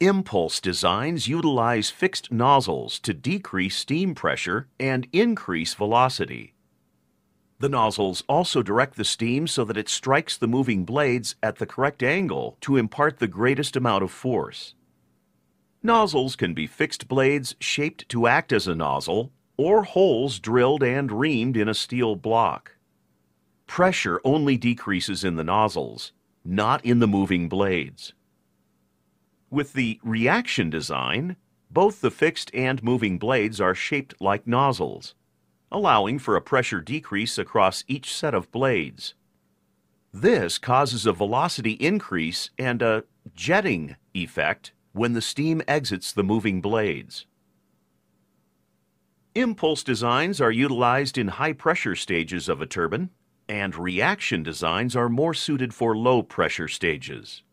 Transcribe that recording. Impulse designs utilize fixed nozzles to decrease steam pressure and increase velocity. The nozzles also direct the steam so that it strikes the moving blades at the correct angle to impart the greatest amount of force. Nozzles can be fixed blades shaped to act as a nozzle, or holes drilled and reamed in a steel block. Pressure only decreases in the nozzles, not in the moving blades. With the reaction design, both the fixed and moving blades are shaped like nozzles, allowing for a pressure decrease across each set of blades. This causes a velocity increase and a jetting effect when the steam exits the moving blades. Impulse designs are utilized in high-pressure stages of a turbine, and reaction designs are more suited for low-pressure stages.